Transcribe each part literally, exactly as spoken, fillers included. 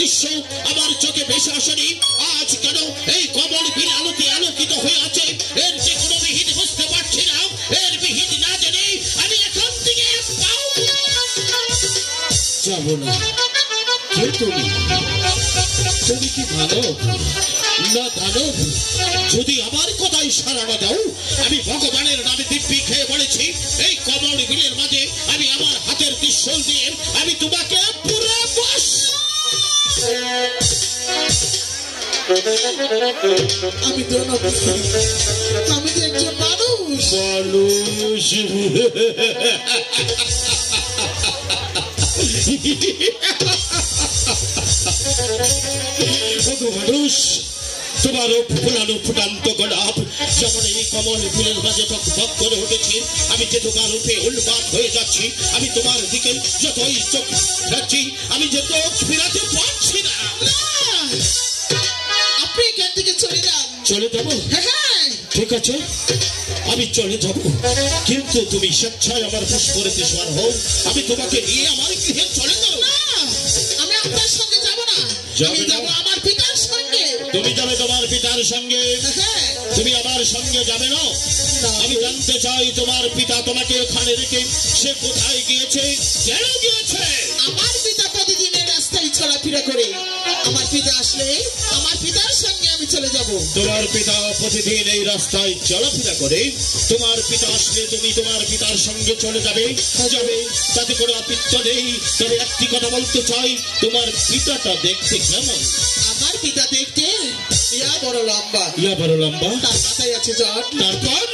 নিশ্চয় আমার চোখে ভেসে আসেনি আজ কেন এই কমল বীর আলোতে আলোকিত হয়ে আছে এর যে কোনো বিহিত বুঝতে পারছি না এর বিহিত না জানি আমি এখন থেকে যাব না কে তুমি তুমি কি ভালো না দানব যদি আমার কথাই সাড়া না দাও আমি ভগবানের নামে দিব্যি খেয়ে বলেছি এই কমল বীরের মাঝে আমি আমার হাতের ত্রিশূল দিয়ে আমি তোমাকে পুরো বশ আমি তো না আমি যে একজন মানুষ মানুষ মানুষ তোমার ফুলানো ফুটান্ত গোলাপ যেমন এই কমল ফুলের মাঝে টকটক করে উঠেছে আমি যে তোমার রূপে উন্মাদ হয়ে যাচ্ছি আমি তোমার দিকে যতই চোখ ফেরাচ্ছি আমি যে চোখ ফেরাতে পারছি না আপনি এখান থেকে চলে যান চলে যাবো হ্যাঁ ঠিক আছে আমি চলে যাবো কিন্তু তুমি স্বেচ্ছায় আমার পুষ্পরেতে সর হও আমি তোমাকে নিয়ে আমার গৃহে চলে যাব না আমি আপনার সঙ্গে যাব না আমি যাব আমার পিতার সঙ্গে তুমি যাবে তোমার পিতার সঙ্গে তুমি আমার সঙ্গে যাবে না আমি জানতে চাই তোমার পিতা তোমাকে ওখানে রেখে সে কোথায় গিয়েছে কেন গিয়েছে আমার পিতা প্রতিদিনের রাস্তায় চলাফেরা করে আমার পিতা আসলে আমার পিতার সঙ্গে আমি চলে যাব তোমার পিতা প্রতিদিন এই রাস্তায় চলাফেরা করে তোমার পিতা আসলে তুমি তোমার পিতার সঙ্গে চলে যাবে যাবে তাতে কোনো আপত্তি নেই তবে একটি কথা বলতে চাই তোমার পিতাটা দেখতে কেমন আমার পিতা দেখতে ইয়া বড় লম্বা ইয়া বড় লম্বা তার মাথায় আছে জট তারপর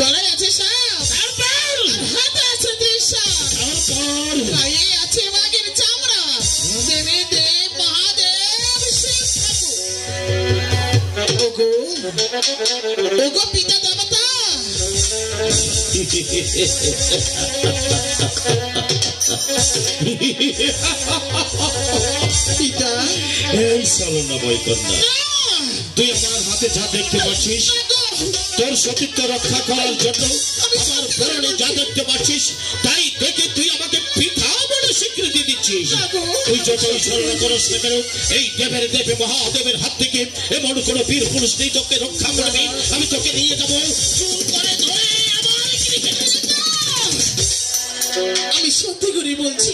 গলায় আছে সাপ তারপর হাতে আছে ত্রিশা তারপর গায়ে আছে বাঘের চামড়া দেবে দেব মহাদেব শিব ঠাকুর ওগো ওগো পিতা দেবতা পিতা এই সালনা বৈকন্যা তুই আমার হাতে যা দেখতে পাচ্ছিস তোর সতীত্ব রক্ষা করার জন্য আমার পরনে যা দেখতে পাচ্ছিস তাই দেখে তুই আমাকে পিতা বলে স্বীকৃতি দিচ্ছিস তুই যতই স্মরণ করিস না কেন এই দেবের দেবে মহাদেবের হাত থেকে এমন কোন বীর পুরুষ নেই তোকে রক্ষা করবে আমি তোকে নিয়ে যাবো চুপ করে ধরে আমার আমি সত্যি করে বলছি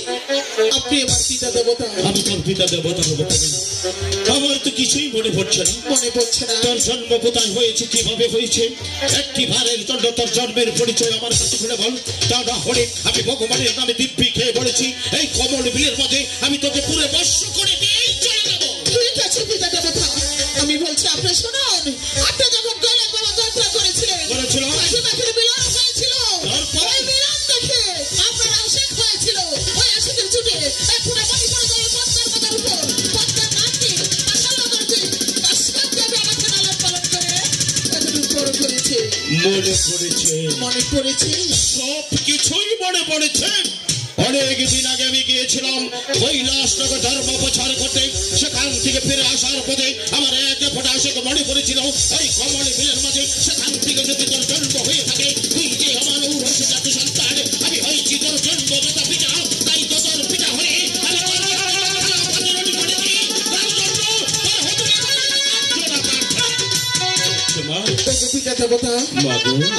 আপনি আমার পিতা দেবতা আমি তোর পিতা দেবতা হব আমার তো কিছুই মনে পড়ছে না মনে পড়ছে না তোর জন্ম কোথায় হয়েছে কিভাবে হয়েছে একটি ভারের জন্য তোর জন্মের পরিচয় আমার কাছে খুলে বল তা না হলে আমি ভগবানের নামে দিব্যি খেয়ে বলেছি এই কমল বিলের মাঝে আমি তোকে পুরে বর্ষ করে দিয়ে চলে যাবো ঠিক আছে পিতা দেবতা আমি বলছি আপনি শোনান আপনি যখন গৌরব বাবা যাত্রা করেছিলেন করেছিলাম মনে পড়েছে মনে পড়েছে সব কিছুই মনে পড়েছে অনেক দিন আগে আমি গিয়েছিলাম কৈলাসনগর ধর্ম প্রচার করতে সেখান থেকে ফিরে আসার পথে আমার এক ফোঁটা সেটা মনে পড়েছিল এই কমল বিলের মাঝে সেখান থেকে যদি তোর জন্ম হয়ে থাকে তুই যে আমার ঔরসি জাতি সন্তান আমি হয়েছি তোর জন্ম দাতা পিতা তাই তো তোর পিতা হয়ে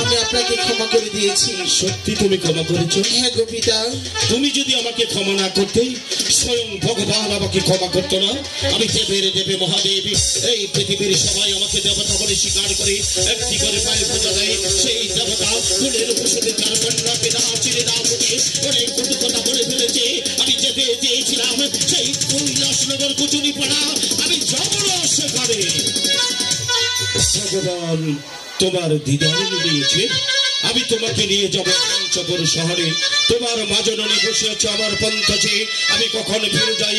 আমি আপনাকে ক্ষমা করে দিয়েছি সত্যি তুমি ক্ষমা করেছো হ্যাঁ গো পিতা তুমি যদি আমাকে ক্ষমা না করতে স্বয়ং ভগবান আমাকে ক্ষমা করতো না আমি দেবের দেবে মহাদেব এই পৃথিবীর সবাই আমাকে দেবতা বলে স্বীকার করে একটি করে পায়ে পূজা দেয় সেই দেবতা ফুলের বসতে তার কন্যাকে না চিনে না বুঝে অনেক কটু কথা বলে ফেলেছে আমি যেতে চেয়েছিলাম সেই কৈলাসনগর কুচুরি পাড়া আমি জবর সেখানে ভগবান তোমার দিদারে নিয়েছে আমি তোমাকে নিয়ে যাবো পঞ্চপুর শহরে তোমার মাজননী বসে আছে আমার পঞ্চে আমি কখন ফিরে যাই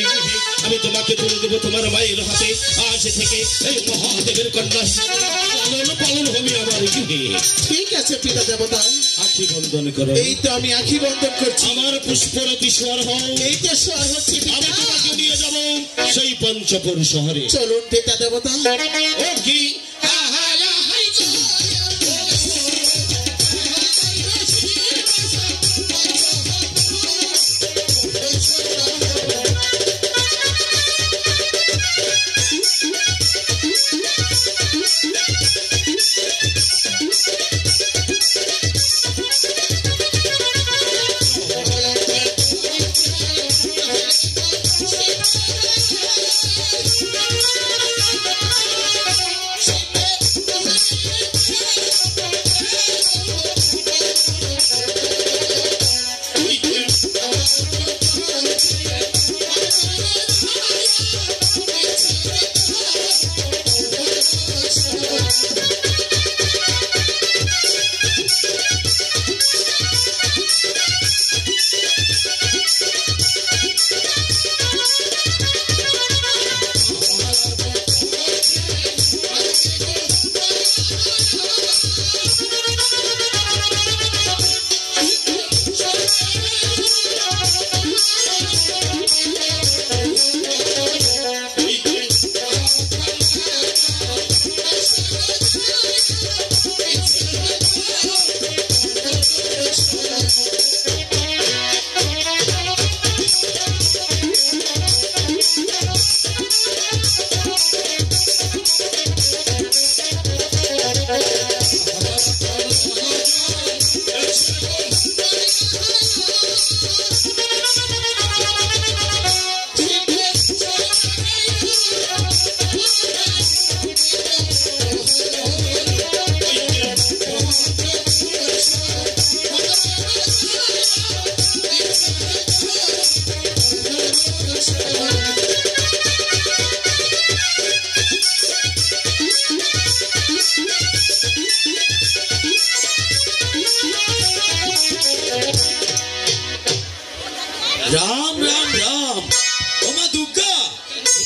আমি তোমাকে তুলে দেবো তোমার মায়ের হাতে আজ থেকে এই মহাদেবের কন্যা লালন পালন হবে আমার গৃহে ঠিক আছে পিতা দেবতা আখি বন্ধন করো এই তো আমি আখি বন্ধন করছি আমার পুষ্পরতি স্বর হও এই তো স্বর হচ্ছে আমি তোমাকে নিয়ে যাবো সেই পঞ্চপুর শহরে চলুন পিতা দেবতা ও কি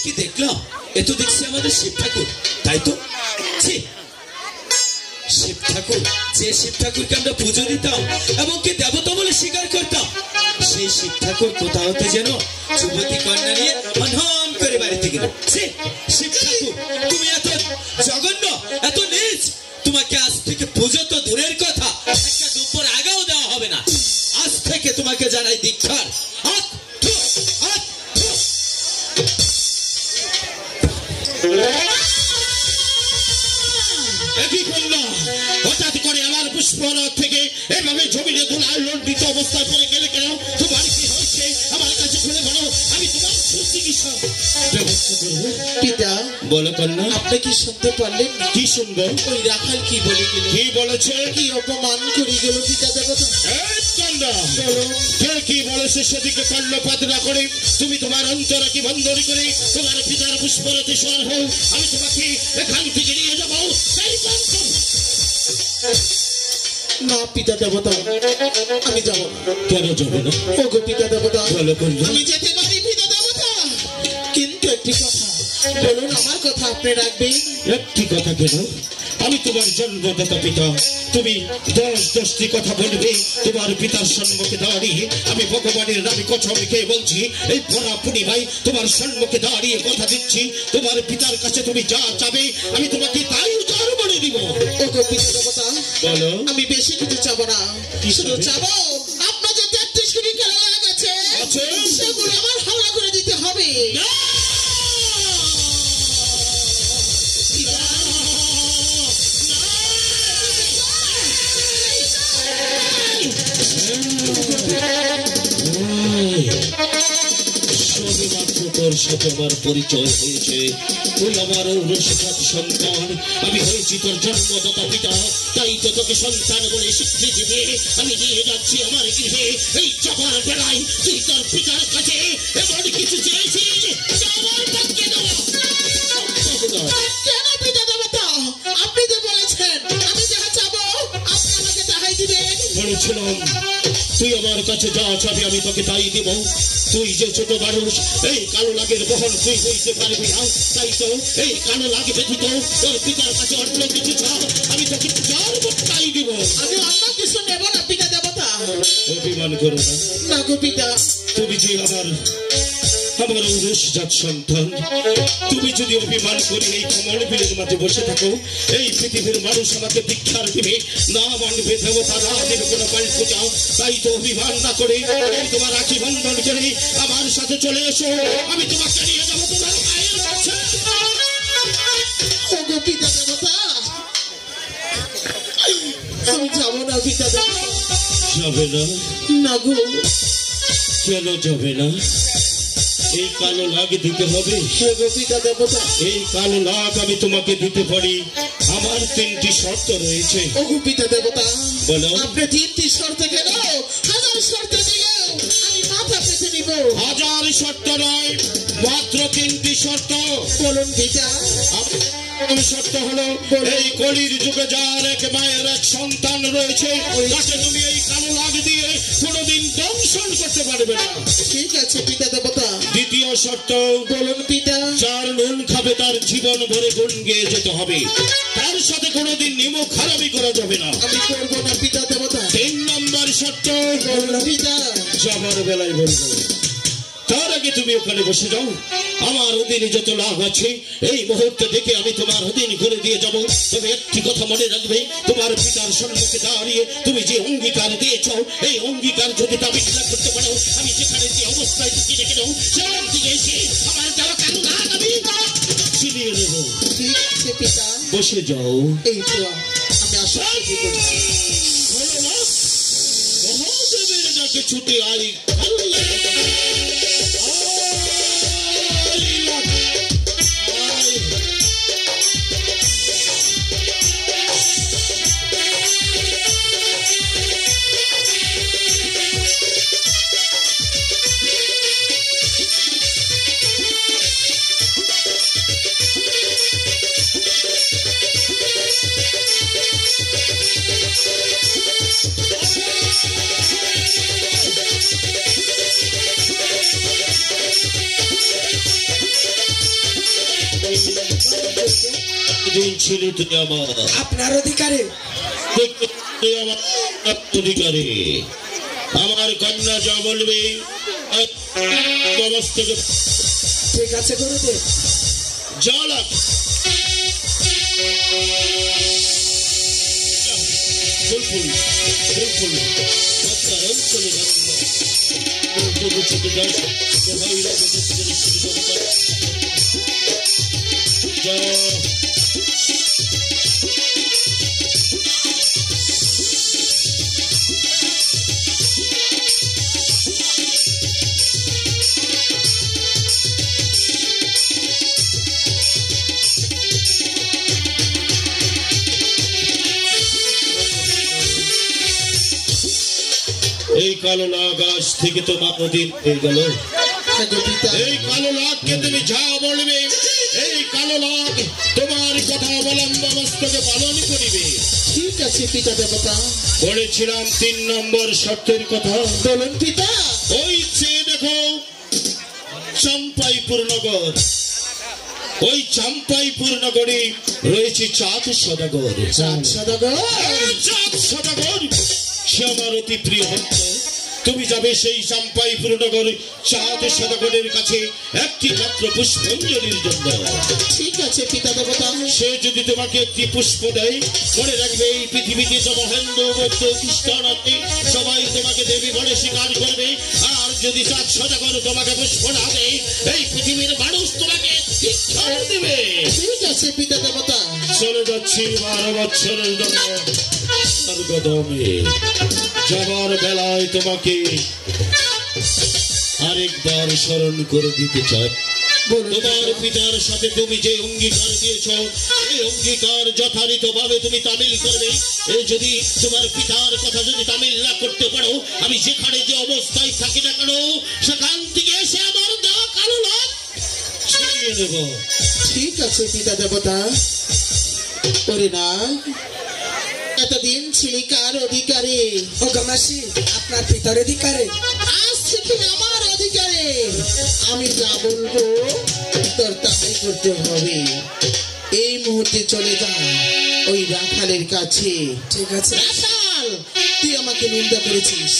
কি দেখলাম এ তো দেখছি আমাদের শিব ঠাকুর তাই তো জি শিব ঠাকুর যে শিব ঠাকুরকে আমরা পূজা দিতাম এবং কি দেবতা বলে স্বীকার করতাম সেই শিব ঠাকুর কোথা হতে যেন যুবতী কন্যা নিয়ে অনহন করে বাড়িতে গেল জি শিব ঠাকুর তুমি এত জঘন্য এত নীচ তোমাকে আজ থেকে পূজা তো দূরের কথা একটা দুপুর আগাও দেওয়া হবে না আজ থেকে তোমাকে জানাই দীক্ষার হাত কর্ণপাত না করে তুমি তোমার অন্তরাকে বন্ধনী করে তোমার পিতার পুষ্পরাতে সর হও আমি তোমাকে এখান থেকে নিয়ে যাবো না পিতা দেবতা আমি যাব কেন যাবে না ওগো পিতা দেবতা আমি যেতে পারি পিতা দেবতা কিন্তু একটি কথা বলুন আমার কথা আপনি রাখবেন একটি কথা কেন আমি তোমার জন্মদাতা পিতা তুমি দশ দশটি কথা বলবে তোমার পিতার সম্মুখে দাঁড়িয়ে আমি ভগবানের নামে কসম খেয়ে বলছি এই ভরা পূর্ণিমায় তোমার সম্মুখে দাঁড়িয়ে কথা দিচ্ছি তোমার পিতার কাছে তুমি যা চাবে আমি তোমাকে তাই উদার বলে দিব ওগো পিতা দেবতা বলো আমি বেশি কিছু চাবো না শুধু চাবো আপনার যে তেত্রিশ কোটি খেলা লাগাচ্ছে সেগুলো আমার হাওলা করে দিতে হবে আমার পরিচয় হয়েছে তুই আমার ঔরসভার সন্তান আমি হয়েছি তোর জন্মদাতা পিতা তাই তো তোকে সন্তান বলে স্বীকৃতি দিয়ে আমি নিয়ে যাচ্ছি আমার গৃহে এই চাপার বেলায় তুই তোর পিতার কাছে এমন কিছু চেয়েছিস আপনি তো বলেছেন আমি যাহা চাবো আপনি আমাকে তাহাই দিবেন বলেছিলাম তুই আমার কাছে যা চাবি আমি তোকে তাই দিব তুই যে ছোট মানুষ এই কালো লাগের বহন তুই হইতে পারবি না তাই তো এই কালো লাগে ব্যতীত তোর পিতার কাছে অন্য কিছু চাও আমি তোকে যার তাই দিব আমি অন্য কিছু নেব না পিতা দেবতা অভিমান করো না গো পিতা তুমি যে আমার আমার ঔরসজাত সন্তান তুমি যদি অভিমান করে এই কমল বিলের মাঝে বসে থাকো এই পৃথিবীর মানুষ আমাকে দীক্ষার দিবে না মানবে দেবতা না দেবে কোনো পাল্প চাও তাই তো অভিমান না করে তোমার রাখি বন্ধন করে আমার সাথে চলে এসো আমি তোমাকে নিয়ে যাবো তোমার মায়ের কাছে ওগো পিতা দেবতা আমি যাবো না পিতা দেবতা যাবে না না গো কেন যাবে না এই কালো লাগ দিতে হবে এই কালো লাগ আমি তোমাকে দিতে পারি আমার তিনটি শর্ত রয়েছে ওগো পিতা দেবতা বলো আপনি তিনটি শর্ত কেন হাজার শর্ত দিলেও আমি মাথা পেতে নিব হাজার শর্ত নয় মাত্র তিনটি শর্ত বলুন পিতা প্রথম শর্ত হলো এই কলির যুগে যার এক মায়ের এক সন্তান রয়েছে তাকে তুমি এই কালো লাগ দিয়ে কোনোদিন দংশন করতে পারবে না ঠিক আছে পিতা দেবতা দ্বিতীয় শর্ত বলুন পিতা যার নুন খাবে তার জীবন ভরে গুণ গেয়ে যেতে হবে তার সাথে কোনোদিন নিমখ খারাপি করা যাবে না আমি করবো না পিতা দেবতা তিন নম্বর শর্ত বলুন পিতা যাবার বেলায় বলবো তার আগে তুমি ওখানে বসে যাও আমার অধীনে যত লাভ আছে এই মুহূর্তে দেখে আমি তোমার অধীন করে দিয়ে যাব তবে একটি কথা মনে রাখবে তোমার পিতার সম্মুখে দাঁড়িয়ে তুমি যে অঙ্গীকার দিয়েছ এই অঙ্গীকার যদি দাবি না করতে পারো আমি যেখানে যে অবস্থায় ঢুকিয়ে রেখে দেবো সেখান থেকে এসে আমার যারা কান্না দাবি ছিনিয়ে নেব ঠিক আছে পিতা বসে যাও এই তো আমি আশা করছি মহাদেবের যাকে ছুটে I We'll be right back. আপনার অধিকারে আমার কন্যা যা বলবে ঠিক আছে করে দে জলা ফুলফুল ফুলফুল আচ্ছা চলে যাচ্ছে কালো লাগ আজ থেকে তোমার অধীন হয়ে গেল এই কালো লাগকে তুমি যা বলবে এই কালো লাগ তোমার কথা অবলম্বন মস্তকে পালন করিবে ঠিক আছে পিতা দেবতা বলেছিলাম তিন নম্বর শর্তের কথা বলুন পিতা ওই যে দেখো চম্পাইপুর নগর ওই চম্পাইপুর নগরে রয়েছে চাঁদ সদাগর চাঁদ সদাগর চাঁদ সদাগর সে আমার অতি প্রিয় তুমি যাবে সেই চম্পাইপুর নগরে চাঁদ সদাগরের কাছে একটি মাত্র পুষ্পাঞ্জলির জন্য ঠিক আছে পিতা দেবতা সে যদি তোমাকে একটি পুষ্প দেয় মনে রাখবে এই পৃথিবীতে সব হিন্দু বৌদ্ধ খ্রিস্টান সবাই তোমাকে দেবী বলে স্বীকার করবে আর যদি চাঁদ সদাগর তোমাকে পুষ্প না দেয় এই পৃথিবীর মানুষ তোমাকে ধিক্কার দেবে ঠিক আছে পিতা দেবতা চলে যাচ্ছি বারো বছরের জন্য স্বর্গধামে যাবার বেলায় তোমাকে আরেকবার স্মরণ করে দিতে চাই তোমার পিতার সাথে তুমি যে অঙ্গীকার দিয়েছ এই অঙ্গীকার যথাযথভাবে তুমি তামিল করবে যদি তোমার পিতার কথা যদি তামিল না করতে পারো আমি যেখানে যে অবস্থায় থাকি না কেন সেখান থেকে এসে আমার দেহ কালো লাগ ছিনিয়ে নেব ঠিক আছে পিতা দেবতা ওরে না এতদিন ছিলি কার অধিকারে ও গমাসি আপনার পিতার অধিকারে আজ থেকে আমার অধিকারে আমি যা বলবো তোর তাই করতে হবে এই মুহূর্তে চলে যা ওই রাখালের কাছে ঠিক আছে রাখাল তুই আমাকে নিন্দা করেছিস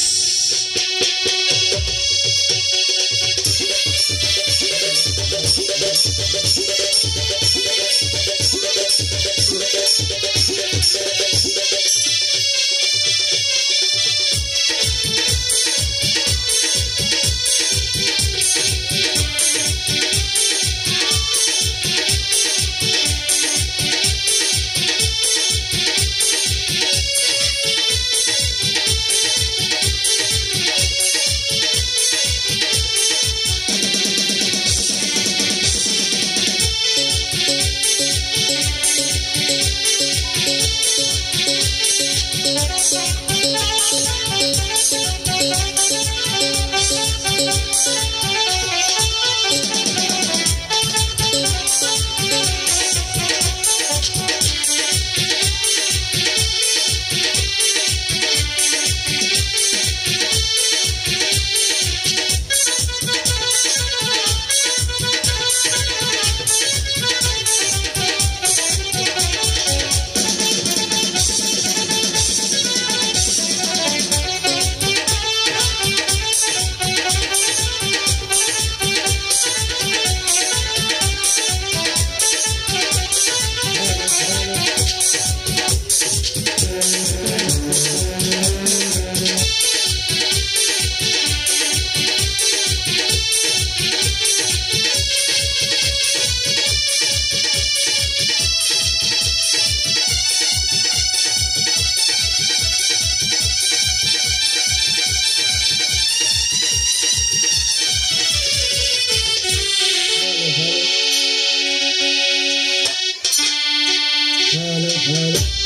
Hello, hello.